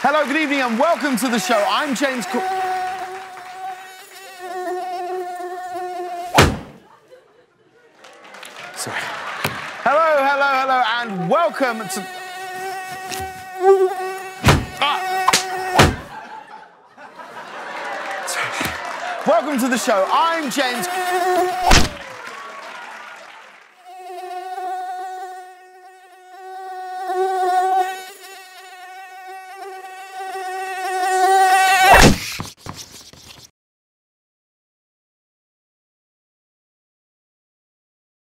Hello, good evening, and welcome to the show. I'm James Corden. Sorry. Hello, hello, hello, and welcome to... Welcome to the show. I'm James...